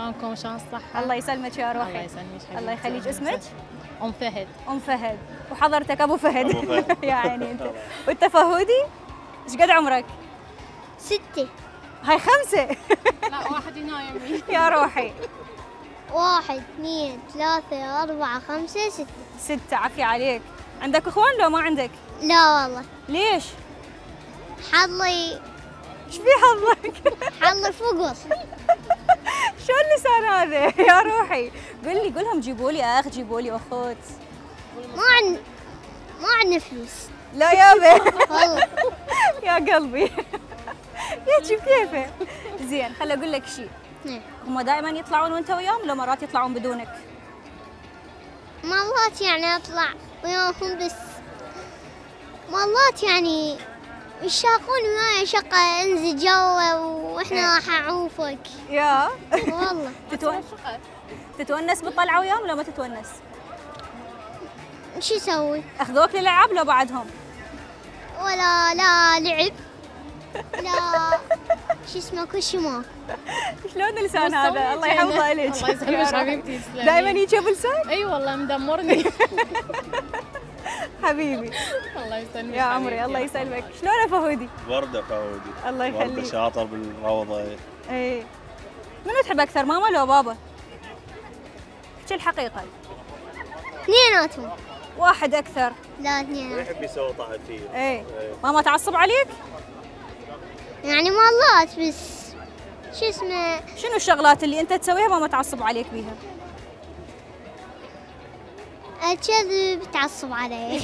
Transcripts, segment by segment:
شلونكم؟ شلون الصحة؟ الله يسلمك يا روحي. الله يسلمك حبيبتي. الله يخليك. اسمك؟ أم فهد. أم فهد، وحضرتك أبو فهد. يا عيني أنت. وأنت فهودي؟ إيش قد عمرك؟ 6. هاي 5. لا واحد هنا يمي. يا روحي. 1 2 3 4 5 6. 6. عافية عليك. عندك إخوان لو ما عندك؟ لا والله. ليش؟ حظي. ايش في حظك؟ حظي فقص. شو اللسان هذا؟ يا روحي، قل لي قول لهم جيبوا لي اخ، جيبوا لي اخوت. ما عندنا فلوس. لا يابا. والله. يا قلبي. يا شوف كيفه. زين، خل اقول لك شيء. هم دائما يطلعون وانت وياهم لو مرات يطلعون بدونك؟ مرات يعني اطلع وياهم بس مرات يعني يشاقون وياي شقة انزل جوا واحنا راح اعوفك. يا والله. تتونس بالطلعة وياهم لو ما تتونس؟ شو اسوي؟ اخذوك للالعاب لو بعدهم؟ ولا لا لعب لا شو اسمه كل شيء ماكو. شلون اللسان هذا؟ الله يحفظه عليك. الله يسلمك حبيبتي. تسلمي. دائما يجي ابو لسان؟ اي والله مدمرني. حبيبي الله يسلمك يا عمري. الله يسلمك. شلون فهودي؟ ورده فهودي الله يخليك. ورده شاطر بالروضه. اي منو تحب اكثر ماما لو بابا؟ احكي الحقيقه. اثنيناتهم. واحد اكثر؟ لا اثنيناتهم. يحب يسوي طاحت فيه. اي ماما تعصب عليك؟ يعني مرات بس شو اسمه. شنو الشغلات اللي انت تسويها ماما تعصب عليك بيها؟ الكذب تعصب علي.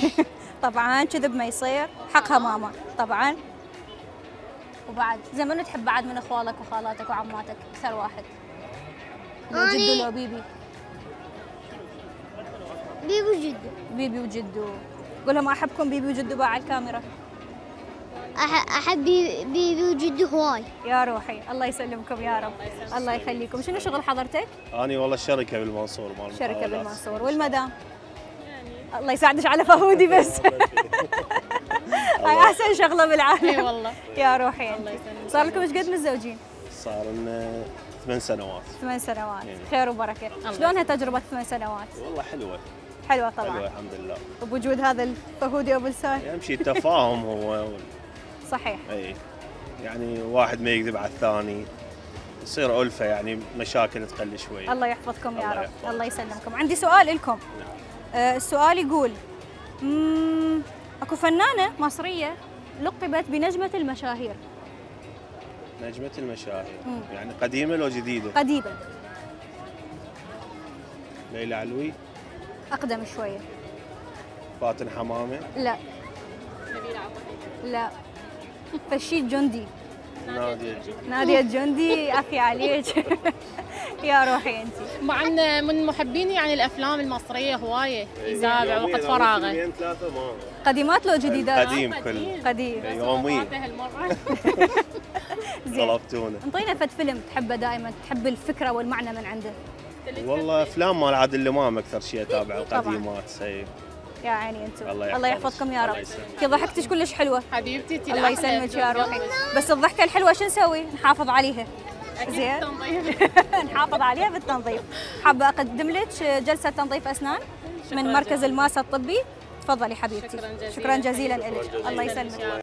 طبعا كذب ما يصير، حقها ماما طبعا. وبعد زين منو تحب بعد من اخوالك وخالاتك وعماتك اكثر واحد؟ لو جدو لو بيبي. بيبي وجدو. بيبي وجدو. قول لهم احبكم بيبي وجدو بقى على الكاميرا. احب بيبي وجدو هواي. يا روحي الله يسلمكم يا رب. الله يخليكم. شنو شغل حضرتك؟ انا والله الشركه بالمنصور. مال شركه بالمنصور. والمدام؟ يعني الله يساعدك على فهودي بس. هاي احسن شغله بالعالم. اي والله. يا روحي الله يسلمك. صار لكم ايش قد متزوجين؟ صار لنا 8 سنوات. 8 سنوات. خير وبركه. شلونها تجربه 8 سنوات؟ والله حلوه. حلوه طبعا. حلوه الحمد لله. وبوجود هذا الفهودي ابو لسان يمشي التفاهم هو. صحيح. اي يعني واحد ما يكذب على الثاني يصير ألفة، يعني مشاكل تقل شوي. الله يحفظكم يا رب. الله يسلمكم. عندي سؤال لكم. نعم. السؤال يقول اكو فنانة مصرية لقبت بنجمة المشاهير. نجمة المشاهير. يعني قديمة لو جديدة؟ قديمة. ليلى علوي؟ اقدم شوية. فاتن حمامة؟ لا. نبيلة عبد الحميد؟ لا. فشي الجندي. نادية الجندي. عافية عليك. يا روحي انت. مع ان من محبيني يعني الافلام المصريه هوايه يتابع وقت فراغه. قديمات لو جديدات؟ قديم كله. قديم يوميا. غلبتونا. انطينا فد فيلم تحبه دائما، تحب الفكره والمعنى من عنده. والله افلام مال عادل امام اكثر شيء اتابعه. القديمات. يا عيني انتم. الله يحفظكم يا رب. كي ضحكتك كلش حلوه حبيبتي. الله يسلمك يا روحي. بس الضحكه الحلوه شو نسوي؟ نحافظ عليها. زين. نحافظ عليها بالتنظيف. حابه اقدم لك جلسه تنظيف اسنان من مركز الماسا الطبي. تفضلي حبيبتي. شكرا جزيلا لك. الله يسلمك.